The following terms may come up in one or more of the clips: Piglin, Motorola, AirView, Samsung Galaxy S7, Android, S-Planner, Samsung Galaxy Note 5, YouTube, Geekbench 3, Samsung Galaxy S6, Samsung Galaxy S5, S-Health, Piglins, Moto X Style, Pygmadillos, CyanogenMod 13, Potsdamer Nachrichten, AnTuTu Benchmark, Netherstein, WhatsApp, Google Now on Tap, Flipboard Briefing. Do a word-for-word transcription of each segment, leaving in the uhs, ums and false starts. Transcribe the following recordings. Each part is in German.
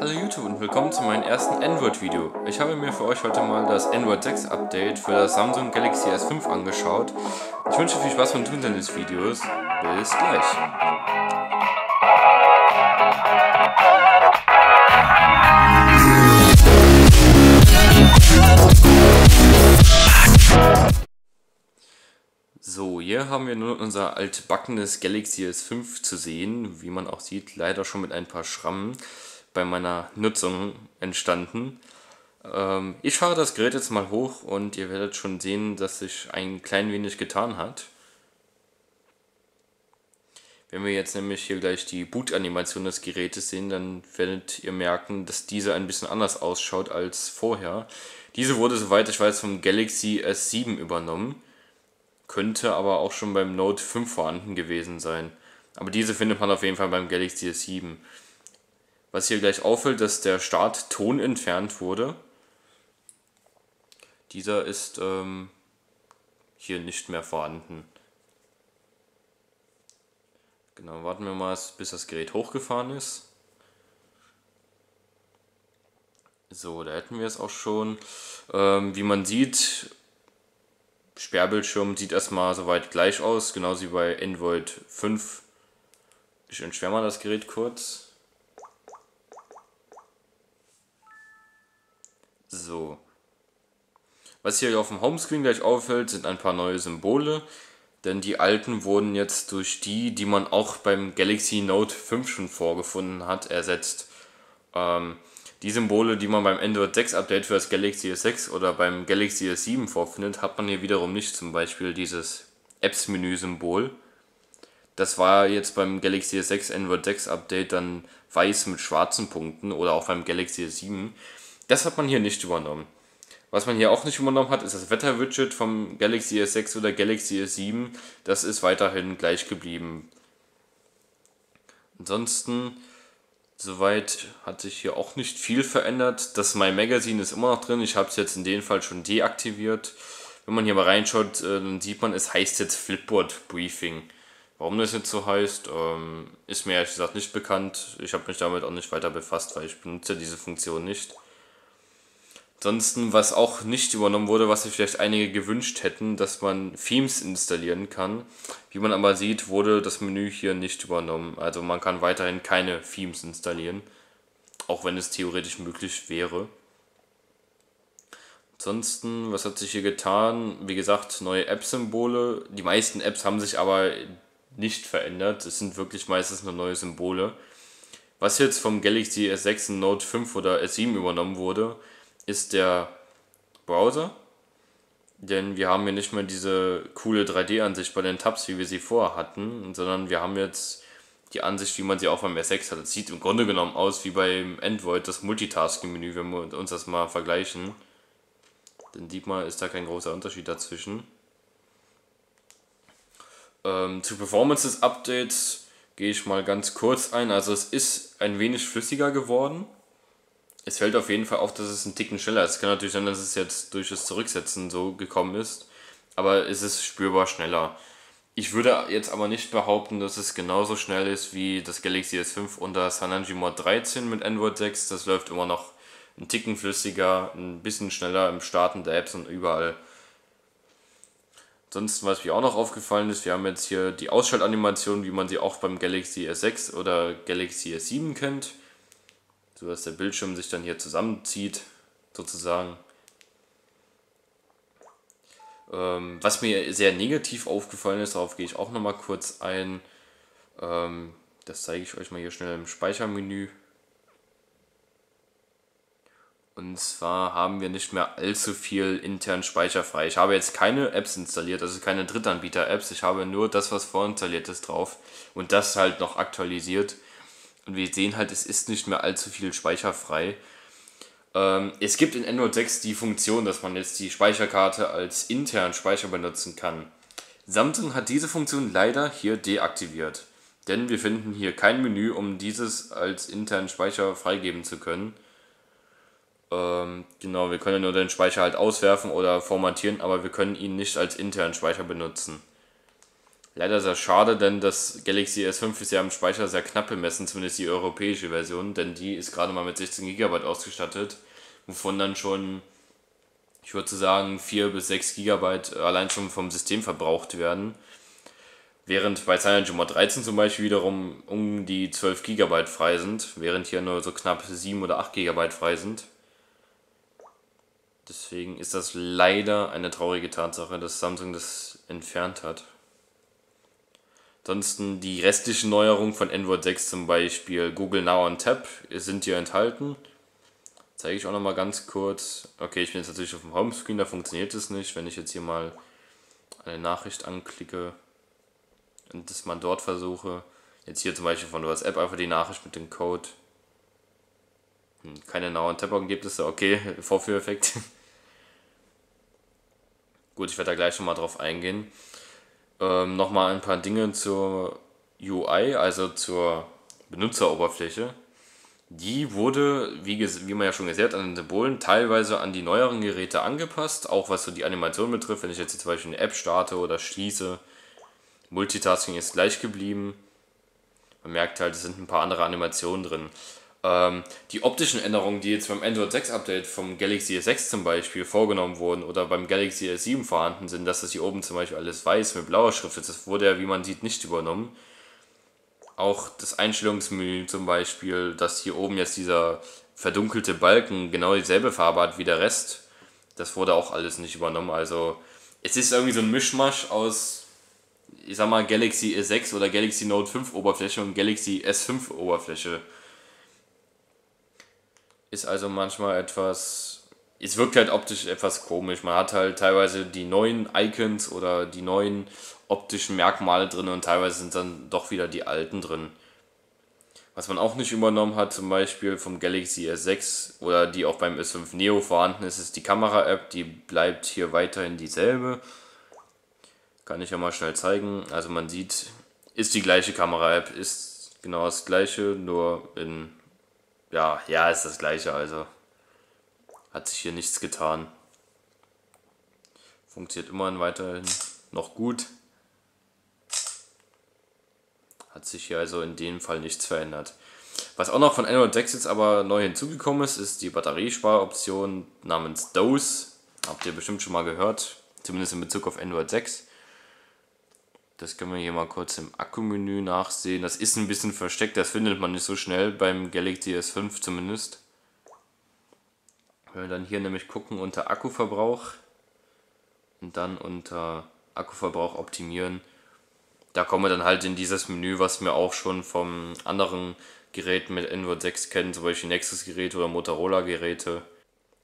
Hallo YouTube und willkommen zu meinem ersten Android-Video. Ich habe mir für euch heute mal das Android sechs Update für das Samsung Galaxy S fünf angeschaut. Ich wünsche viel Spaß beim Tun des Videos. Bis gleich. So, hier haben wir nun unser altbackenes Galaxy S fünf zu sehen, wie man auch sieht, leider schon mit ein paar Schrammen bei meiner Nutzung entstanden. Ähm, ich fahre das Gerät jetzt mal hoch und ihr werdet schon sehen, dass sich ein klein wenig getan hat. Wenn wir jetzt nämlich hier gleich die Boot-Animation des Gerätes sehen, dann werdet ihr merken, dass diese ein bisschen anders ausschaut als vorher. Diese wurde, soweit ich weiß, vom Galaxy S sieben übernommen, könnte aber auch schon beim Note fünf vorhanden gewesen sein. Aber diese findet man auf jeden Fall beim Galaxy S sieben. Was hier gleich auffällt, dass der Startton entfernt wurde. Dieser ist ähm, hier nicht mehr vorhanden. Genau, warten wir mal, bis das Gerät hochgefahren ist. So, da hätten wir es auch schon. Ähm, wie man sieht, Sperrbildschirm sieht erstmal soweit gleich aus, genauso wie bei Android fünf. Ich entschwärme mal das Gerät kurz. So, was hier auf dem Homescreen gleich auffällt, sind ein paar neue Symbole, denn die alten wurden jetzt durch die, die man auch beim Galaxy Note fünf schon vorgefunden hat, ersetzt. Ähm, die Symbole, die man beim Android sechs Update für das Galaxy S sechs oder beim Galaxy S sieben vorfindet, hat man hier wiederum nicht, zum Beispiel dieses Apps-Menü-Symbol. Das war jetzt beim Galaxy S sechs Android sechs Update dann weiß mit schwarzen Punkten oder auch beim Galaxy S sieben. Das hat man hier nicht übernommen. Was man hier auch nicht übernommen hat, ist das Wetter-Widget vom Galaxy S sechs oder Galaxy S sieben. Das ist weiterhin gleich geblieben. Ansonsten, soweit hat sich hier auch nicht viel verändert. Das My Magazine ist immer noch drin. Ich habe es jetzt in dem Fall schon deaktiviert. Wenn man hier mal reinschaut, dann sieht man, es heißt jetzt Flipboard Briefing. Warum das jetzt so heißt, ist mir ehrlich gesagt nicht bekannt. Ich habe mich damit auch nicht weiter befasst, weil ich benutze diese Funktion nicht. Ansonsten, was auch nicht übernommen wurde, was sich vielleicht einige gewünscht hätten, dass man Themes installieren kann. Wie man aber sieht, wurde das Menü hier nicht übernommen. Also man kann weiterhin keine Themes installieren, auch wenn es theoretisch möglich wäre. Ansonsten, was hat sich hier getan? Wie gesagt, neue App-Symbole. Die meisten Apps haben sich aber nicht verändert. Es sind wirklich meistens nur neue Symbole. Was jetzt vom Galaxy S sechs, Note fünf oder S sieben übernommen wurde, ist der Browser, denn wir haben hier nicht mehr diese coole drei D-Ansicht bei den Tabs, wie wir sie vorher hatten, sondern wir haben jetzt die Ansicht, wie man sie auch beim S sechs hat. Das sieht im Grunde genommen aus wie beim Android, das Multitasking-Menü, wenn wir uns das mal vergleichen. Dann sieht man, ist da kein großer Unterschied dazwischen. Ähm, zu Performance des Updates gehe ich mal ganz kurz ein. Also es ist ein wenig flüssiger geworden. Es fällt auf jeden Fall auf, dass es einen Ticken schneller ist. Es kann natürlich sein, dass es jetzt durch das Zurücksetzen so gekommen ist, aber es ist spürbar schneller. Ich würde jetzt aber nicht behaupten, dass es genauso schnell ist wie das Galaxy S fünf unter CyanogenMod dreizehn mit Android sechs. Das läuft immer noch einen Ticken flüssiger, ein bisschen schneller im Starten der Apps und überall. Ansonsten, was mir auch noch aufgefallen ist, wir haben jetzt hier die Ausschaltanimation, wie man sie auch beim Galaxy S sechs oder Galaxy S sieben kennt, so dass der Bildschirm sich dann hier zusammenzieht, sozusagen. Ähm, was mir sehr negativ aufgefallen ist, darauf gehe ich auch nochmal kurz ein. Ähm, das zeige ich euch mal hier schnell im Speichermenü. Und zwar haben wir nicht mehr allzu viel internen Speicher frei. Ich habe jetzt keine Apps installiert, also keine Drittanbieter-Apps. Ich habe nur das, was vorinstalliert ist, drauf und das halt noch aktualisiert. Und wir sehen halt, es ist nicht mehr allzu viel speicherfrei. Ähm, es gibt in Android sechs die Funktion, dass man jetzt die Speicherkarte als internen Speicher benutzen kann. Samsung hat diese Funktion leider hier deaktiviert. Denn wir finden hier kein Menü, um dieses als internen Speicher freigeben zu können. Ähm, genau, wir können nur den Speicher halt auswerfen oder formatieren, aber wir können ihn nicht als internen Speicher benutzen. Leider sehr schade, denn das Galaxy S fünf ist ja am Speicher sehr knapp bemessen, zumindest die europäische Version, denn die ist gerade mal mit sechzehn Gigabyte ausgestattet, wovon dann schon, ich würde sagen, vier bis sechs Gigabyte allein schon vom System verbraucht werden. Während bei CyanogenMod dreizehn zum Beispiel wiederum um die zwölf Gigabyte frei sind, während hier nur so knapp sieben oder acht Gigabyte frei sind. Deswegen ist das leider eine traurige Tatsache, dass Samsung das entfernt hat. Ansonsten die restlichen Neuerungen von Android sechs, zum Beispiel Google Now on Tap, sind hier enthalten. Zeige ich auch nochmal ganz kurz. Okay, ich bin jetzt natürlich auf dem Homescreen, da funktioniert es nicht. Wenn ich jetzt hier mal eine Nachricht anklicke und das mal dort versuche. Jetzt hier zum Beispiel von WhatsApp einfach die Nachricht mit dem Code. Hm, keine Now on Tap-Augen gibt es da. Okay, Vorführeffekt. Gut, ich werde da gleich schon mal drauf eingehen. Ähm, Nochmal ein paar Dinge zur U I, also zur Benutzeroberfläche. Die wurde, wie, wie man ja schon gesagt hat, an den Symbolen teilweise an die neueren Geräte angepasst, auch was so die Animation betrifft. Wenn ich jetzt zum Beispiel eine App starte oder schließe, Multitasking ist gleich geblieben. Man merkt halt, es sind ein paar andere Animationen drin. Ähm, die optischen Änderungen, die jetzt beim Android sechs Update vom Galaxy S sechs zum Beispiel vorgenommen wurden oder beim Galaxy S sieben vorhanden sind, dass das hier oben zum Beispiel alles weiß mit blauer Schrift ist, das wurde ja, wie man sieht, nicht übernommen. Auch das Einstellungsmenü zum Beispiel, dass hier oben jetzt dieser verdunkelte Balken genau dieselbe Farbe hat wie der Rest, das wurde auch alles nicht übernommen. Also es ist irgendwie so ein Mischmasch aus, ich sag mal, Galaxy S sechs oder Galaxy Note fünf Oberfläche und Galaxy S fünf Oberfläche. Ist also manchmal etwas, es wirkt halt optisch etwas komisch. Man hat halt teilweise die neuen Icons oder die neuen optischen Merkmale drin und teilweise sind dann doch wieder die alten drin. Was man auch nicht übernommen hat, zum Beispiel vom Galaxy S sechs oder die auch beim S fünf Neo vorhanden ist, ist die Kamera-App, die bleibt hier weiterhin dieselbe. Kann ich ja mal schnell zeigen. Also man sieht, ist die gleiche Kamera-App, ist genau das gleiche, nur in... Ja, ja, ist das gleiche, also hat sich hier nichts getan. Funktioniert immerhin weiterhin noch gut. Hat sich hier also in dem Fall nichts verändert. Was auch noch von Android sechs jetzt aber neu hinzugekommen ist, ist die Batteriesparoption namens D O S. Habt ihr bestimmt schon mal gehört, zumindest in Bezug auf Android sechs. Das können wir hier mal kurz im Akkumenü nachsehen. Das ist ein bisschen versteckt, das findet man nicht so schnell, beim Galaxy S fünf zumindest. Wenn wir dann hier nämlich gucken unter Akkuverbrauch und dann unter Akkuverbrauch optimieren, da kommen wir dann halt in dieses Menü, was wir auch schon vom anderen Geräten mit Android sechs kennen, zum Beispiel Nexus-Geräte oder Motorola-Geräte.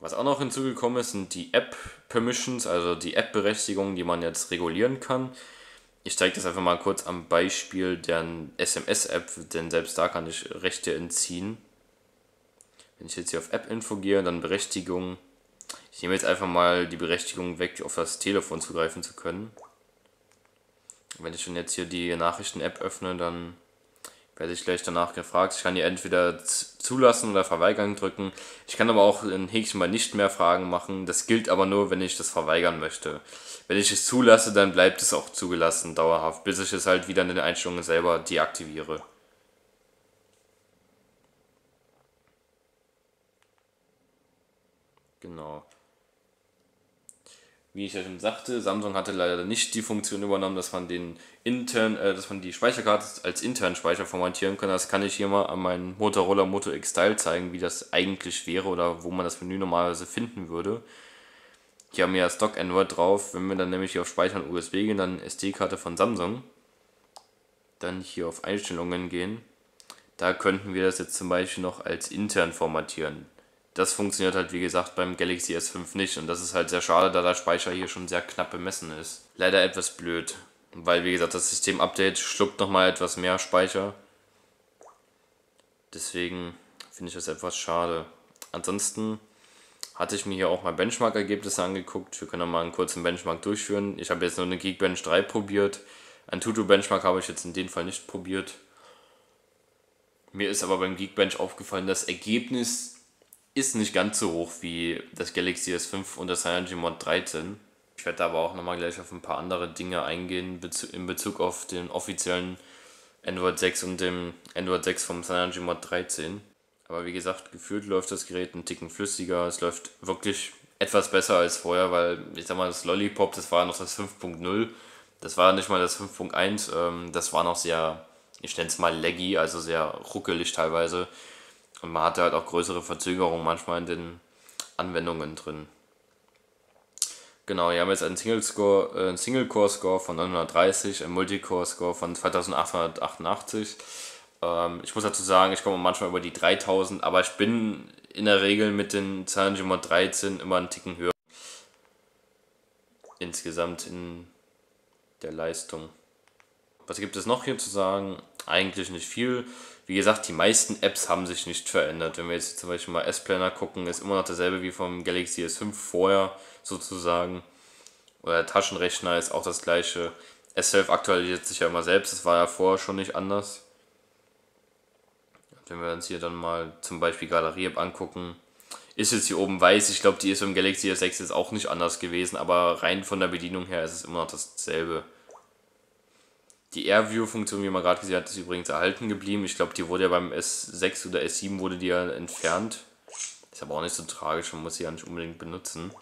Was auch noch hinzugekommen ist, sind die App-Permissions, also die App-Berechtigungen, die man jetzt regulieren kann. Ich zeige das einfach mal kurz am Beispiel der S M S-App, denn selbst da kann ich Rechte entziehen. Wenn ich jetzt hier auf App-Info gehe, dann Berechtigung. Ich nehme jetzt einfach mal die Berechtigung weg, auf das Telefon zugreifen zu können. Wenn ich schon jetzt hier die Nachrichten-App öffne, dann werde ich gleich danach gefragt. Ich kann hier entweder zulassen oder verweigern drücken. Ich kann aber auch ein Häkchen bei nicht mehr Fragen machen. Das gilt aber nur, wenn ich das verweigern möchte. Wenn ich es zulasse, dann bleibt es auch zugelassen, dauerhaft, bis ich es halt wieder in den Einstellungen selber deaktiviere. Genau. Wie ich ja schon sagte, Samsung hatte leider nicht die Funktion übernommen, dass man den intern, äh, dass man die Speicherkarte als internen Speicher formatieren kann. Das kann ich hier mal an meinem Motorola Moto X Style zeigen, wie das eigentlich wäre oder wo man das Menü normalerweise finden würde. Hier haben wir ja Stock Android drauf. Wenn wir dann nämlich hier auf Speichern U S B gehen, dann S D-Karte von Samsung, dann hier auf Einstellungen gehen, da könnten wir das jetzt zum Beispiel noch als intern formatieren. Das funktioniert halt, wie gesagt, beim Galaxy S fünf nicht und das ist halt sehr schade, da der Speicher hier schon sehr knapp bemessen ist. Leider etwas blöd, weil, wie gesagt, das System-Update schluckt nochmal etwas mehr Speicher. Deswegen finde ich das etwas schade. Ansonsten hatte ich mir hier auch mal Benchmark-Ergebnisse angeguckt. Wir können da mal einen kurzen Benchmark durchführen. Ich habe jetzt nur eine Geekbench drei probiert. Ein AnTuTu Benchmark habe ich jetzt in dem Fall nicht probiert. Mir ist aber beim Geekbench aufgefallen, das Ergebnis ist nicht ganz so hoch wie das Galaxy S fünf und das CyanogenMod dreizehn. Ich werde aber auch nochmal gleich auf ein paar andere Dinge eingehen in Bezug auf den offiziellen Android sechs und dem Android sechs vom CyanogenMod dreizehn. Aber wie gesagt, gefühlt läuft das Gerät einen Ticken flüssiger. Es läuft wirklich etwas besser als vorher, weil ich sag mal, das Lollipop, das war noch das fünf punkt null. Das war nicht mal das fünf punkt eins. Das war noch sehr, ich nenne es mal laggy, also sehr ruckelig teilweise. Und man hatte halt auch größere Verzögerungen manchmal in den Anwendungen drin. Genau, wir haben jetzt einen Single-Core-Score äh, Single von neunhundertdreißig, einen Multicore-Score von zweitausendachthundertachtundachtzig. Ähm, ich muss dazu sagen, ich komme manchmal über die dreitausend, aber ich bin in der Regel mit den CyanogenMod dreizehn immer einen Ticken höher. Insgesamt in der Leistung. Was gibt es noch hier zu sagen? Eigentlich nicht viel. Wie gesagt, die meisten Apps haben sich nicht verändert. Wenn wir jetzt zum Beispiel mal S-Planner gucken, ist immer noch dasselbe wie vom Galaxy S fünf vorher sozusagen. Oder der Taschenrechner ist auch das gleiche. S-Health aktualisiert sich ja immer selbst, das war ja vorher schon nicht anders. Wenn wir uns hier dann mal zum Beispiel Galerie-App angucken, ist jetzt hier oben weiß. Ich glaube, die ist vom Galaxy S sechs jetzt auch nicht anders gewesen, aber rein von der Bedienung her ist es immer noch dasselbe. Die AirView-Funktion, wie man gerade gesehen hat, ist übrigens erhalten geblieben. Ich glaube, die wurde ja beim S sechs oder S sieben wurde die ja entfernt. Ist aber auch nicht so tragisch, man muss sie ja nicht unbedingt benutzen.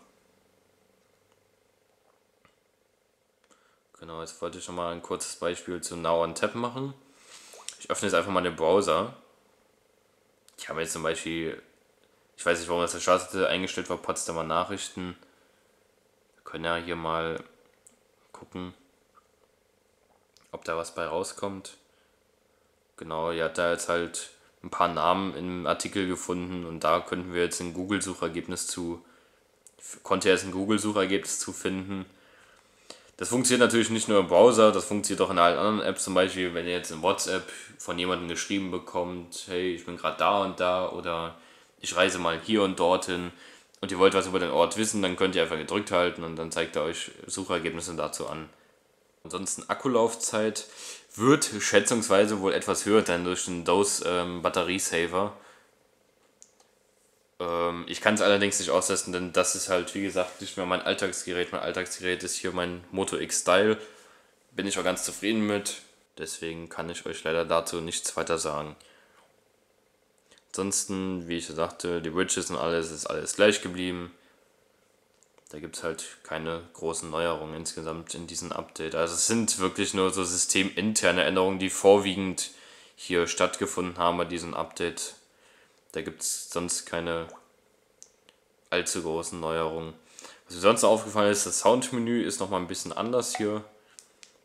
Genau, jetzt wollte ich nochmal ein kurzes Beispiel zu Now on Tap machen. Ich öffne jetzt einfach mal den Browser. Ich habe jetzt zum Beispiel, ich weiß nicht, warum das der Startseite eingestellt war, Potsdamer Nachrichten. Wir können ja hier mal gucken, ob da was bei rauskommt. Genau, ihr habt da jetzt halt ein paar Namen im Artikel gefunden und da könnten wir jetzt ein Google-Suchergebnis zu, konnte jetzt ein Google-Suchergebnis zu finden. Das funktioniert natürlich nicht nur im Browser, das funktioniert auch in allen anderen Apps, zum Beispiel, wenn ihr jetzt in WhatsApp von jemandem geschrieben bekommt, hey, ich bin gerade da und da oder ich reise mal hier und dorthin und ihr wollt was über den Ort wissen, dann könnt ihr einfach gedrückt halten und dann zeigt er euch Suchergebnisse dazu an. Ansonsten Akkulaufzeit wird schätzungsweise wohl etwas höher sein durch den D O S ähm, Batteriesaver. Ähm, ich kann es allerdings nicht austesten, denn das ist halt wie gesagt nicht mehr mein Alltagsgerät. Mein Alltagsgerät ist hier mein Moto X Style. Bin ich auch ganz zufrieden mit. Deswegen kann ich euch leider dazu nichts weiter sagen. Ansonsten, wie ich ja sagte, die Widgets und alles ist alles gleich geblieben. Da gibt es halt keine großen Neuerungen insgesamt in diesem Update. Also es sind wirklich nur so systeminterne Änderungen, die vorwiegend hier stattgefunden haben bei diesem Update. Da gibt es sonst keine allzu großen Neuerungen. Was mir sonst noch aufgefallen ist, das Soundmenü ist nochmal ein bisschen anders hier.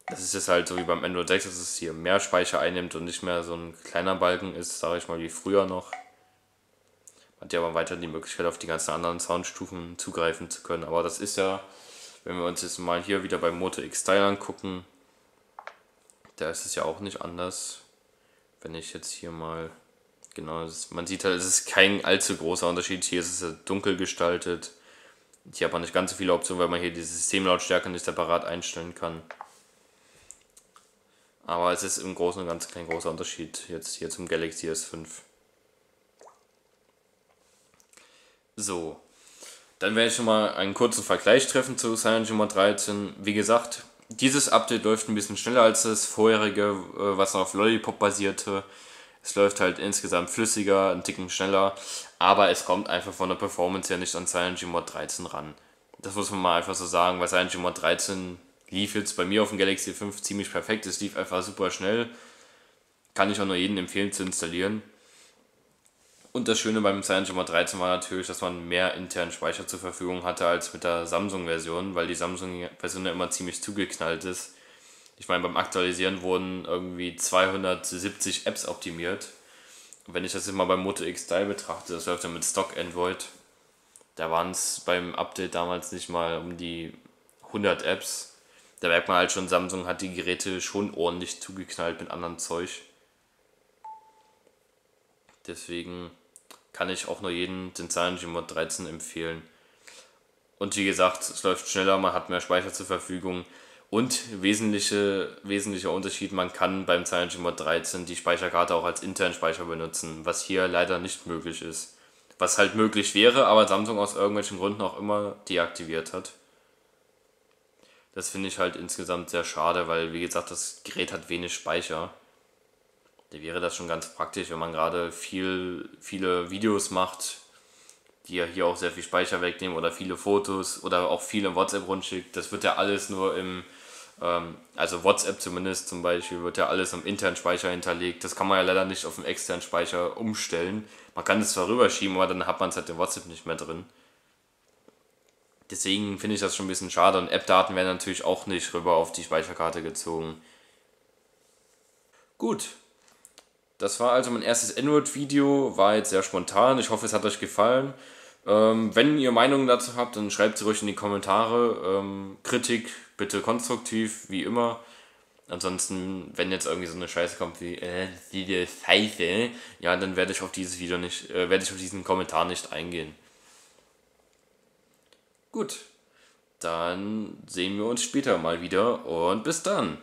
Das ist jetzt halt so wie beim Android sechs, dass es hier mehr Speicher einnimmt und nicht mehr so ein kleiner Balken ist, sage ich mal, wie früher noch. Hat ja aber weiter die Möglichkeit, auf die ganzen anderen Soundstufen zugreifen zu können. Aber das ist ja, wenn wir uns jetzt mal hier wieder bei Moto X Style angucken, da ist es ja auch nicht anders. Wenn ich jetzt hier mal, genau, das, man sieht halt, es ist kein allzu großer Unterschied. Hier ist es ja dunkel gestaltet. Hier hat man nicht ganz so viele Optionen, weil man hier die Systemlautstärke nicht separat einstellen kann. Aber es ist im Großen und Ganzen kein großer Unterschied jetzt hier zum Galaxy S fünf. So, dann werde ich schon mal einen kurzen Vergleich treffen zu CyanogenMod dreizehn. Wie gesagt, dieses Update läuft ein bisschen schneller als das vorherige, was noch auf Lollipop basierte. Es läuft halt insgesamt flüssiger, einen Ticken schneller, aber es kommt einfach von der Performance her nicht an CyanogenMod dreizehn ran. Das muss man mal einfach so sagen, weil CyanogenMod dreizehn lief jetzt bei mir auf dem Galaxy fünf ziemlich perfekt. Es lief einfach super schnell. Kann ich auch nur jedem empfehlen zu installieren. Und das Schöne beim CyanogenMod dreizehn war natürlich, dass man mehr internen Speicher zur Verfügung hatte als mit der Samsung-Version, weil die Samsung-Version ja immer ziemlich zugeknallt ist. Ich meine, beim Aktualisieren wurden irgendwie zweihundertsiebzig Apps optimiert. Und wenn ich das jetzt mal beim Moto X Style betrachte, das läuft ja mit Stock Android, da waren es beim Update damals nicht mal um die hundert Apps. Da merkt man halt schon, Samsung hat die Geräte schon ordentlich zugeknallt mit anderem Zeug. Deswegen kann ich auch nur jedem den CyanogenMod dreizehn empfehlen. Und wie gesagt, es läuft schneller, man hat mehr Speicher zur Verfügung. Und wesentliche, wesentlicher Unterschied, man kann beim CyanogenMod dreizehn die Speicherkarte auch als internen Speicher benutzen, was hier leider nicht möglich ist. Was halt möglich wäre, aber Samsung aus irgendwelchen Gründen auch immer deaktiviert hat. Das finde ich halt insgesamt sehr schade, weil wie gesagt, das Gerät hat wenig Speicher. Da wäre das schon ganz praktisch, wenn man gerade viel, viele Videos macht, die ja hier auch sehr viel Speicher wegnehmen, oder viele Fotos oder auch viele WhatsApp rundschickt. Das wird ja alles nur im, ähm, also WhatsApp zumindest zum Beispiel, wird ja alles im internen Speicher hinterlegt. Das kann man ja leider nicht auf den externen Speicher umstellen. Man kann es zwar rüberschieben, aber dann hat man es halt in WhatsApp nicht mehr drin. Deswegen finde ich das schon ein bisschen schade, und App-Daten werden natürlich auch nicht rüber auf die Speicherkarte gezogen. Gut. Das war also mein erstes Android-Video, war jetzt sehr spontan, ich hoffe es hat euch gefallen. Ähm, wenn ihr Meinungen dazu habt, dann schreibt sie ruhig in die Kommentare. Ähm, Kritik bitte konstruktiv, wie immer. Ansonsten, wenn jetzt irgendwie so eine Scheiße kommt wie äh, diese Scheiße, ja, dann werde ich auf dieses Video nicht, äh, werde ich auf diesen Kommentar nicht eingehen. Gut, dann sehen wir uns später mal wieder und bis dann!